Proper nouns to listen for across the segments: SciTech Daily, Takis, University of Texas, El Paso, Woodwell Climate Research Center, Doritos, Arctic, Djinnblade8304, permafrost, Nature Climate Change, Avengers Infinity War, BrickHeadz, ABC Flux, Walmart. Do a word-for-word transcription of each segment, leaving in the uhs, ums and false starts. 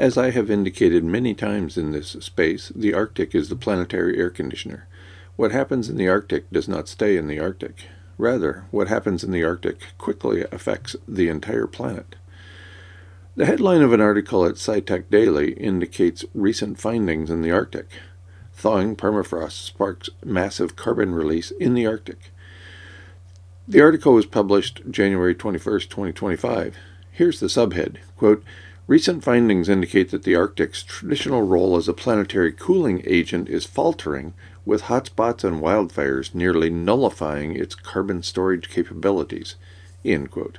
As I have indicated many times in this space, the Arctic is the planetary air conditioner. What happens in the Arctic does not stay in the Arctic. Rather, what happens in the Arctic quickly affects the entire planet. The headline of an article at SciTech Daily indicates recent findings in the Arctic. Thawing permafrost sparks massive carbon release in the Arctic. The article was published January twenty-first, twenty twenty-five. Here's the subhead, quote, "Recent findings indicate that the Arctic's traditional role as a planetary cooling agent is faltering, with hotspots and wildfires nearly nullifying its carbon storage capabilities," end quote.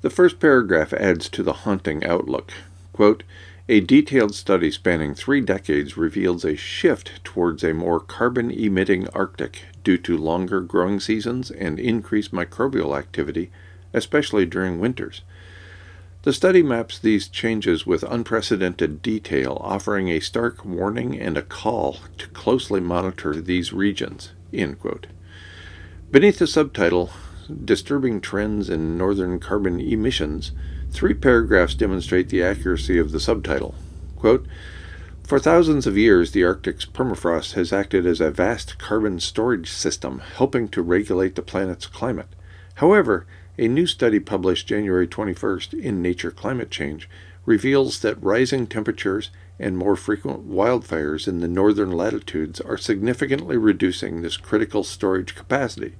The first paragraph adds to the haunting outlook. Quote, "A detailed study spanning three decades reveals a shift towards a more carbon-emitting Arctic due to longer growing seasons and increased microbial activity, especially during winters. The study maps these changes with unprecedented detail, offering a stark warning and a call to closely monitor these regions," end quote. Beneath the subtitle, "Disturbing Trends in Northern Carbon Emissions," three paragraphs demonstrate the accuracy of the subtitle. Quote, "For thousands of years, the Arctic's permafrost has acted as a vast carbon storage system, helping to regulate the planet's climate. However, a new study published January twenty-first in Nature Climate Change reveals that rising temperatures and more frequent wildfires in the northern latitudes are significantly reducing this critical storage capacity.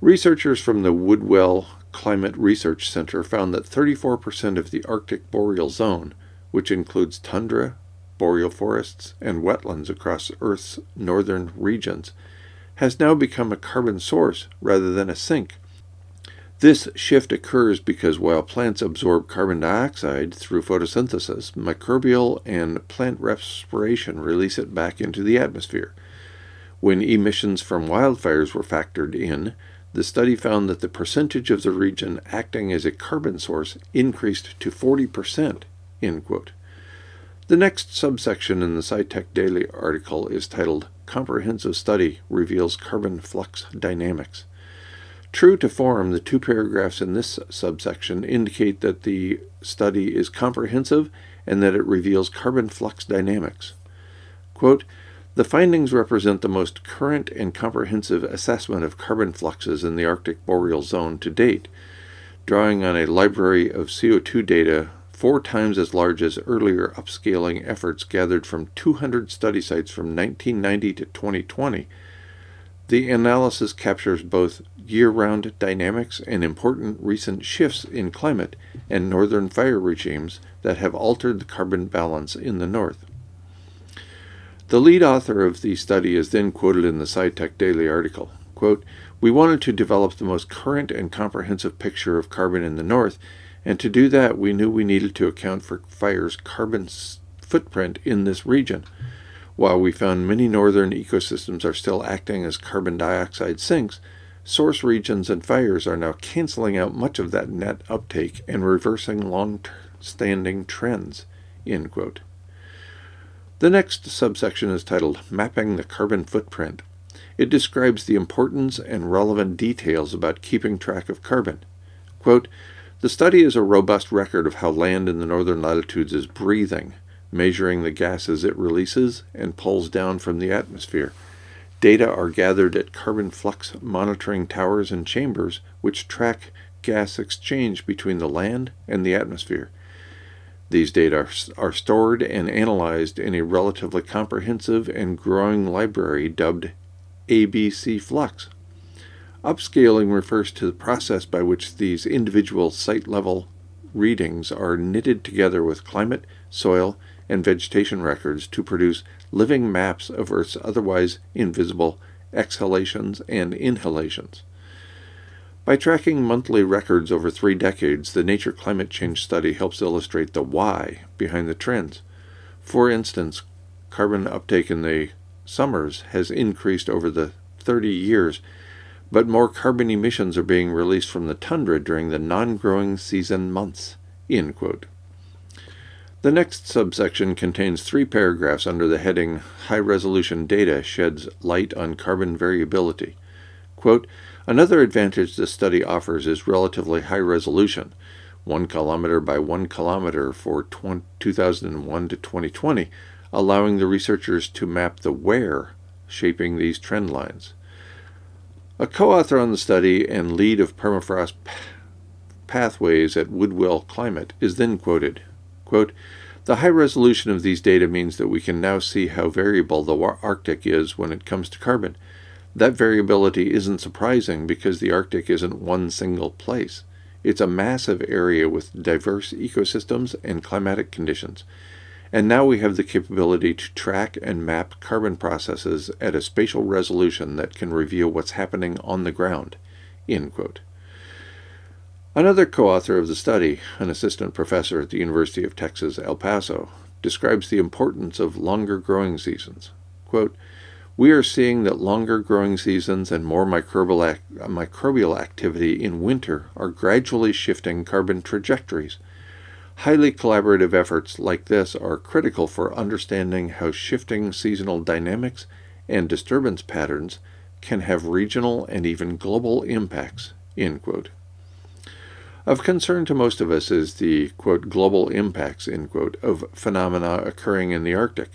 Researchers from the Woodwell Climate Research Center found that thirty-four percent of the Arctic boreal zone, which includes tundra, boreal forests, and wetlands across Earth's northern regions, has now become a carbon source rather than a sink. This shift occurs because while plants absorb carbon dioxide through photosynthesis, microbial and plant respiration release it back into the atmosphere. When emissions from wildfires were factored in, the study found that the percentage of the region acting as a carbon source increased to forty percent, end quote. The next subsection in the SciTech Daily article is titled, "Comprehensive Study Reveals Carbon Flux Dynamics." True to form, the two paragraphs in this subsection indicate that the study is comprehensive and that it reveals carbon flux dynamics. Quote, "The findings represent the most current and comprehensive assessment of carbon fluxes in the Arctic boreal zone to date, drawing on a library of C O two data four times as large as earlier upscaling efforts gathered from two hundred study sites from nineteen ninety to twenty twenty. The analysis captures both year-round dynamics and important recent shifts in climate and northern fire regimes that have altered the carbon balance in the north." The lead author of the study is then quoted in the SciTech Daily article, quote, "We wanted to develop the most current and comprehensive picture of carbon in the north, and to do that we knew we needed to account for fire's carbon footprint in this region. While we found many northern ecosystems are still acting as carbon dioxide sinks, source regions and fires are now canceling out much of that net uptake and reversing long-standing trends," end quote. The next subsection is titled, "Mapping the Carbon Footprint." It describes the importance and relevant details about keeping track of carbon. Quote, "The study is a robust record of how land in the northern latitudes is breathing, measuring the gases it releases and pulls down from the atmosphere. Data are gathered at carbon flux monitoring towers and chambers, which track gas exchange between the land and the atmosphere. These data are, are stored and analyzed in a relatively comprehensive and growing library dubbed A B C Flux. Upscaling refers to the process by which these individual site-level readings are knitted together with climate, soil, and vegetation records to produce living maps of Earth's otherwise invisible exhalations and inhalations. By tracking monthly records over three decades, the Nature Climate Change study helps illustrate the why behind the trends. For instance, carbon uptake in the summers has increased over the thirty years, but more carbon emissions are being released from the tundra during the non-growing season months," end quote. The next subsection contains three paragraphs under the heading, "High-Resolution Data Sheds Light on Carbon Variability." Quote, "Another advantage this study offers is relatively high resolution. one kilometer by one kilometer for two thousand one to twenty twenty, allowing the researchers to map the where shaping these trend lines. A co-author on the study and lead of permafrost pathways at Woodwell Climate is then quoted, quote, "The high resolution of these data means that we can now see how variable the Arctic is when it comes to carbon. That variability isn't surprising because the Arctic isn't one single place. It's a massive area with diverse ecosystems and climatic conditions. And now we have the capability to track and map carbon processes at a spatial resolution that can reveal what's happening on the ground." End quote. Another co-author of the study, an assistant professor at the University of Texas, El Paso, describes the importance of longer growing seasons. Quote, "We are seeing that longer growing seasons and more microbial, ac microbial activity in winter are gradually shifting carbon trajectories. Highly collaborative efforts like this are critical for understanding how shifting seasonal dynamics and disturbance patterns can have regional and even global impacts." End quote. Of concern to most of us is the, quote, global impacts, end quote, of phenomena occurring in the Arctic.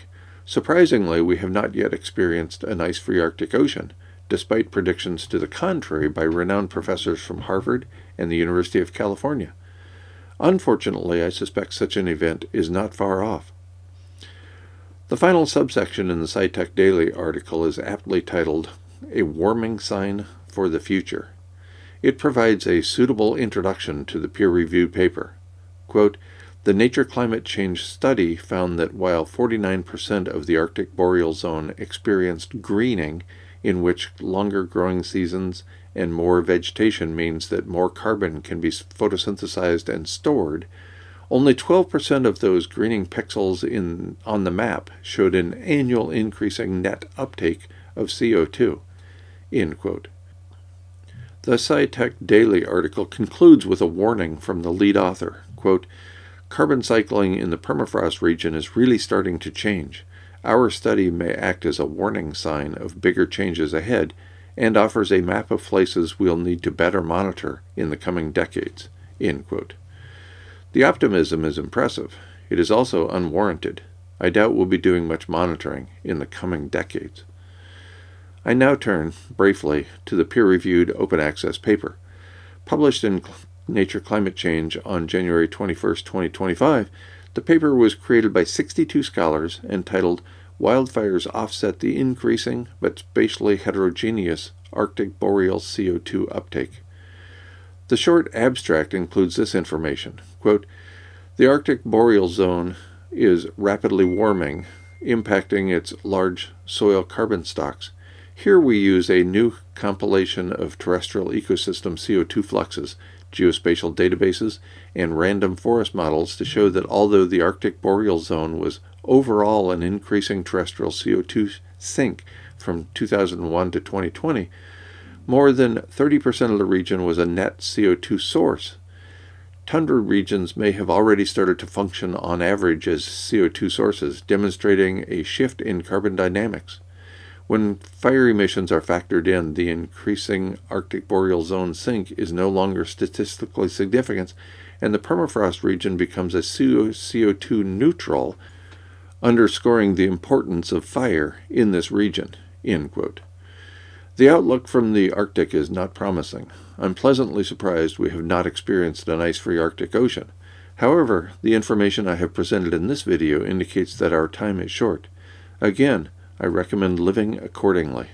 Surprisingly, we have not yet experienced an ice-free Arctic Ocean, despite predictions to the contrary by renowned professors from Harvard and the University of California. Unfortunately, I suspect such an event is not far off. The final subsection in the SciTech Daily article is aptly titled, "A Warming Sign for the Future." It provides a suitable introduction to the peer-reviewed paper. Quote, "The Nature Climate Change study found that while forty-nine percent of the Arctic boreal zone experienced greening, in which longer growing seasons and more vegetation means that more carbon can be photosynthesized and stored, only twelve percent of those greening pixels in, on the map showed an annual increasing net uptake of C O two." End quote. The SciTech Daily article concludes with a warning from the lead author, quote, "Carbon cycling in the permafrost region is really starting to change. Our study may act as a warning sign of bigger changes ahead and offers a map of places we'll need to better monitor in the coming decades." End quote. The optimism is impressive. It is also unwarranted. I doubt we'll be doing much monitoring in the coming decades. I now turn, briefly, to the peer-reviewed open-access paper. Published in Nature Climate Change on January twenty-first, twenty twenty-five, the paper was created by sixty-two scholars and titled, "Wildfires Offset the Increasing but Spatially Heterogeneous Arctic Boreal C O two Uptake." The short abstract includes this information, quote, "The Arctic boreal zone is rapidly warming, impacting its large soil carbon stocks. Here we use a new compilation of terrestrial ecosystem C O two fluxes, geospatial databases, and random forest models to show that although the Arctic boreal zone was overall an increasing terrestrial C O two sink from two thousand one to twenty twenty, more than thirty percent of the region was a net C O two source. Tundra regions may have already started to function on average as C O two sources, demonstrating a shift in carbon dynamics. When fire emissions are factored in, the increasing Arctic boreal zone sink is no longer statistically significant, and the permafrost region becomes a C O two neutral, underscoring the importance of fire in this region." End quote. The outlook from the Arctic is not promising. I'm pleasantly surprised we have not experienced an ice-free Arctic Ocean. However, the information I have presented in this video indicates that our time is short. Again, I recommend living accordingly.